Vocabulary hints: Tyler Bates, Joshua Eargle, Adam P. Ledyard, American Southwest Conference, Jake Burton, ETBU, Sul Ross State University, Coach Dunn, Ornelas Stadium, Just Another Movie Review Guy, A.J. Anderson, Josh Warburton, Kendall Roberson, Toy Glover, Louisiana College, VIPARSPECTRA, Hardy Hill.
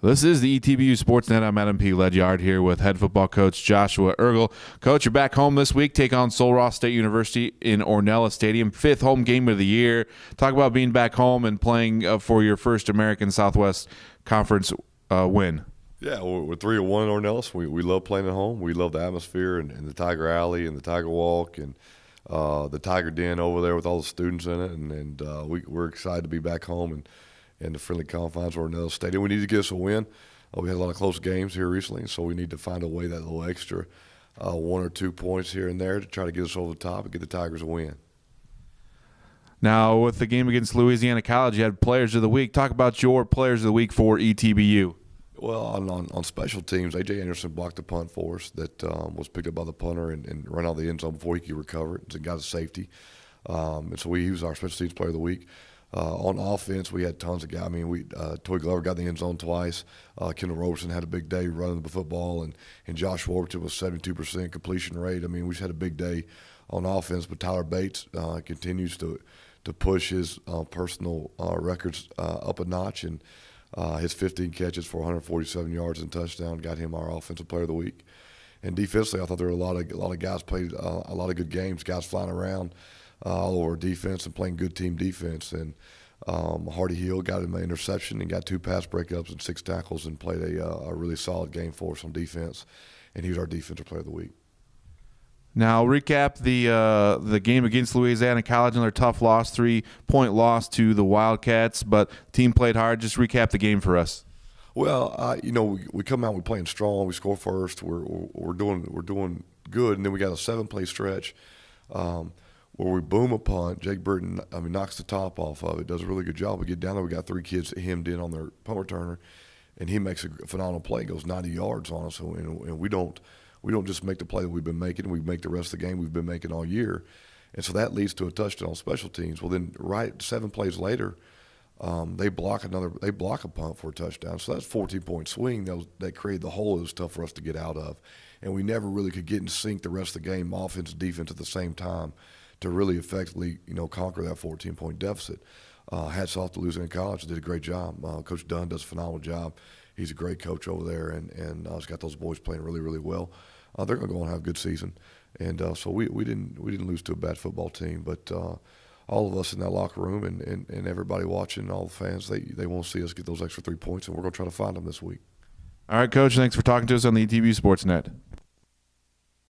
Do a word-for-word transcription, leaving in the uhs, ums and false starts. This is the E T B U Sportsnet. I'm Adam P. Ledyard here with head football coach Joshua Eargle. Coach, you're back home this week. Take on Sul Ross State University in Ornelas Stadium. Fifth home game of the year. Talk about being back home and playing uh, for your first American Southwest Conference uh, win. Yeah, we're three to one Ornelas. We, we love playing at home. We love the atmosphere and, and the Tiger Alley and the Tiger Walk and uh, the Tiger Den over there with all the students in it. And, and uh, we, we're excited to be back home and and the friendly confines of Ornelas Stadium. We need to get us a win. Uh, we had a lot of close games here recently, so we need to find a way that little extra uh, one or two points here and there to try to get us over the top and get the Tigers a win. Now, with the game against Louisiana College, you had Players of the Week. Talk about your Players of the Week for E T B U. Well, on, on, on special teams, A J. Anderson blocked a punt for us that um, was picked up by the punter and, and ran out of the end zone before he could recover it and got a safety. Um, and so we, he was our special teams player of the week. Uh, on offense, we had tons of guys. I mean, we uh, Toy Glover got in the end zone twice. Uh, Kendall Roberson had a big day running the football, and, and Josh Warburton was seventy-two percent completion rate. I mean, we just had a big day on offense, but Tyler Bates uh, continues to to push his uh, personal uh, records uh, up a notch, and uh, his fifteen catches for one hundred forty-seven yards and touchdown got him our offensive player of the week. And defensively, I thought there were a lot of a lot of guys played uh, a lot of good games, guys flying around Uh, all over defense and playing good team defense. And um, Hardy Hill got an interception and got two pass breakups and six tackles and played a, uh, a really solid game for us on defense. And he was our defensive player of the week. Now, recap the uh, the game against Louisiana College and their tough loss, three-point loss to the Wildcats, but team played hard. Just recap the game for us. Well, uh, you know, we, we come out, we're playing strong, we score first, we're, we're, doing, we're doing good, and then we got a seven-play stretch. Um, where we boom a punt, Jake Burton, I mean, knocks the top off of it, does a really good job. We get down there, we got three kids hemmed in on their punt returner, and he makes a phenomenal play, goes ninety yards on us, and, and we don't we don't just make the play that we've been making, we make the rest of the game we've been making all year. And so that leads to a touchdown on special teams. Well, then right seven plays later, um, they block another, they block a punt for a touchdown. So that's a fourteen-point swing that, was, that created the hole that was tough for us to get out of. And we never really could get in sync the rest of the game, offense and defense at the same time, to really effectively, you know, conquer that fourteen-point deficit. Uh, hats off to Louisiana College. Did a great job. Uh, Coach Dunn does a phenomenal job. He's a great coach over there, and, and uh, he's got those boys playing really, really well. Uh, they're going to go on and have a good season. And uh, so we, we didn't we didn't lose to a bad football team, but uh, all of us in that locker room and, and, and everybody watching, all the fans, they, they want to see us get those extra three points, and we're going to try to find them this week. All right, Coach, thanks for talking to us on the E T B U Sportsnet.